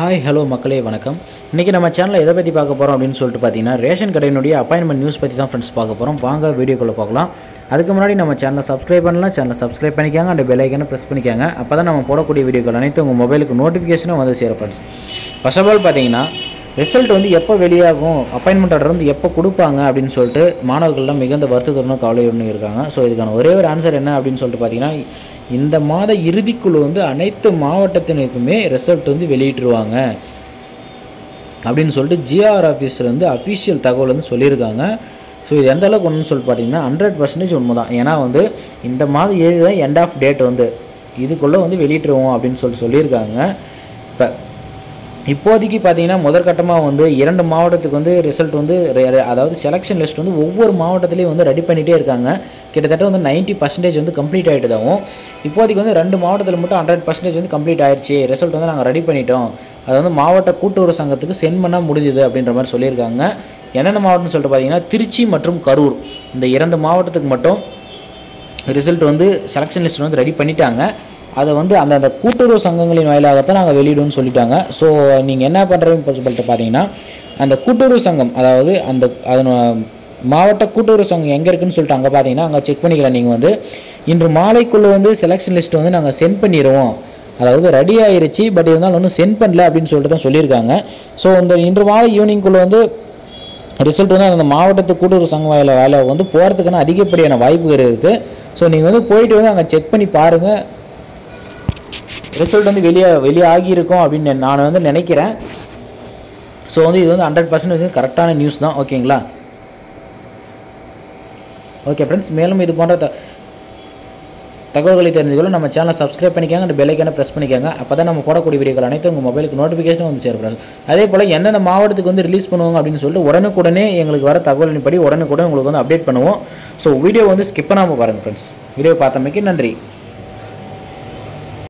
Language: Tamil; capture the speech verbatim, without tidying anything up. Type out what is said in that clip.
ஹாய் ஹலோ மக்களே வணக்கம். இன்றைக்கி நம்ம சேனலில் எதை பற்றி பார்க்க போகிறோம் அப்படின்னு சொல்லிட்டு பார்த்தீங்கன்னா ரேஷன் கடையினுடைய அப்பாயின்மெண்ட் நியூஸ் பற்றி தான் ஃப்ரெண்ட்ஸ் பார்க்க போகிறோம். வாங்க வீடியோக்குள்ளே பார்க்கலாம். அதுக்கு முன்னாடி நம்ம சேனலை சப்ஸ்கிரைப் பண்ணலாம். சேனலை சப்ஸ்கிரைப் பண்ணிக்காங்க, அந்த பெல் ஐக்கானை ப்ரெஸ் பண்ணிக்காங்க. அப்போ தான் நம்ம போடக்கூடிய வீடியோக்கள் அனைத்து உங்கள் மொபைலுக்கு நோட்டிஃபிகேஷனும் வந்து சேரும் ஃப்ரெண்ட்ஸ். ஃபர்ஸ்ட் ஆஃப் ஆல் பார்த்தீங்கன்னா ரிசல்ட் வந்து எப்போ வெளியாகும், அப்பாயின்மெண்ட் ஆர்டர் வந்து எப்போ கொடுப்பாங்க அப்படின்னு சொல்லிட்டு மாணவர்கள்லாம் மிகுந்த வருத்தத்துடனும் கவலையுடனும் இருக்காங்க. ஸோ இதுக்கான ஒரே ஒரு ஆன்சர் என்ன அப்படின்னு சொல்லிட்டு பார்த்தீங்கன்னா இந்த மாத இறுதிக்குழு வந்து அனைத்து மாவட்டத்தினருக்குமே ரிசல்ட் வந்து வெளியிட்டுருவாங்க அப்படின்னு சொல்லிட்டு ஜிஆர் ஆஃபீஸில் வந்து அஃபிஷியல் தகவல் வந்து சொல்லியிருக்காங்க. ஸோ இது எந்த அளவுக்கு ஒன்றுன்னு சொல்லிட்டு பார்த்தீங்கன்னா ஹண்ட்ரட் பர்சன்டேஜ் உண்மை தான். ஏன்னா வந்து இந்த மாதம் ஏது தான் எண்ட் ஆஃப் டேட் வந்து இதுக்குள்ளே வந்து வெளியிட்டுருவோம் அப்படின்னு சொல்லிட்டு சொல்லியிருக்காங்க. இப்போ இப்போதைக்கு பார்த்தீங்கன்னா முதற்கட்டமாக வந்து இரண்டு மாவட்டத்துக்கு வந்து ரிசல்ட் வந்து அதாவது செலெக்ஷன் லிஸ்ட் வந்து ஒவ்வொரு மாவட்டத்துலேயும் வந்து ரெடி பண்ணிகிட்டே இருக்காங்க. கிட்டத்தட்ட வந்து நைன்ட்டி பர்சன்டேஜ் வந்து கம்ப்ளீட் ஆகிட்டதாகவும் இப்போதைக்கு வந்து ரெண்டு மாவட்டத்தில் மட்டும் ஹண்ட்ரட் பர்சன்டேஜ் வந்து கம்ப்ளீட் ஆயிடுச்சு, ரிசல்ட் வந்து நாங்கள் ரெடி பண்ணிட்டோம், அது வந்து மாவட்ட கூட்டுறவு சங்கத்துக்கு சென்ட் பண்ண முடிஞ்சுது அப்படின்ற மாதிரி சொல்லியிருக்காங்க. என்னென்ன மாவட்டம்னு சொல்லிட்டு பார்த்தீங்கன்னா திருச்சி மற்றும் கரூர் இந்த இரண்டு மாவட்டத்துக்கு மட்டும் ரிசல்ட் வந்து செலெக்ஷன் லிஸ்ட் வந்து ரெடி பண்ணிட்டாங்க. அதை வந்து அந்த அந்த கூட்டுறவு சங்கங்களின் வாயிலாகத்தான் நாங்கள் வெளியிடும்னு சொல்லிட்டாங்க. ஸோ நீங்கள் என்ன பண்ணுறதுன்னு சொல்லிட்டு பார்த்தீங்கன்னா அந்த கூட்டுறவு சங்கம் அதாவது அந்த அதன் மாவட்ட கூட்டுறவு சங்கம் எங்கே இருக்குதுன்னு சொல்லிட்டு அங்கே பார்த்தீங்கன்னா அங்கே செக் பண்ணிக்கலாம். நீங்கள் வந்து இன்று மாலைக்குள்ளே வந்து செலெக்ஷன் லிஸ்ட்டு வந்து நாங்கள் சென்ட் பண்ணிடுவோம், அதாவது ரெடி ஆகிருச்சு, பட் இருந்தாலும் ஒன்றும் சென்ட் பண்ணல அப்படின்னு சொல்லிட்டு தான் சொல்லியிருக்காங்க. ஸோ இந்த இன்று மாலை ஈவினிங்குள்ளே வந்து ரிசல்ட் வந்து அந்த மாவட்டத்து கூட்டுறவு சங்க வாயில வேலை வந்து போகிறதுக்கான அதிகப்படியான வாய்ப்புகள் இருக்குது. ஸோ நீங்கள் வந்து போயிட்டு வந்து அங்கே செக் பண்ணி பாருங்கள், ரிசல்ட் வந்து வெளியே வெளியாகியிருக்கும் அப்படின்னு நான் வந்து நினைக்கிறேன். ஸோ வந்து இது வந்து ஹண்ட்ரட் பர்சன்டேஜ் கரெக்டான நியூஸ் தான். ஓகேங்களா? ஓகே ஃப்ரெண்ட்ஸ், மேலும் இது போன்ற த தகவல்களை தெரிந்து கொள்ள நம்ம சேனலை சப்ஸ்கிரைப் பண்ணிக்காங்க, அந்த பெல் ஐக்கானை ப்ரெஸ் பண்ணிக்காங்க. அப்போ தான் நம்ம போடக்கூடிய வீடியோக்கள் அனைத்து உங்கள் மொபைலுக்கு நோட்டிஃபிகேஷன் வந்து சேரும் ஃப்ரெண்ட்ஸ். அதே போல் எந்தெந்த மாவட்டத்துக்கு வந்து ரிலீஸ் பண்ணுவாங்க அப்படின்னு சொல்லிட்டு உடனுக்குடனே எங்களுக்கு வர தகவலின்படி உடனுக்குடன் உங்களுக்கு வந்து அப்டேட் பண்ணுவோம். ஸோ வீடியோ வந்து ஸ்கிப் பண்ணாமல் பாருங்கள் ஃப்ரெண்ட்ஸ். வீடியோ பார்த்தமைக்கு நன்றி.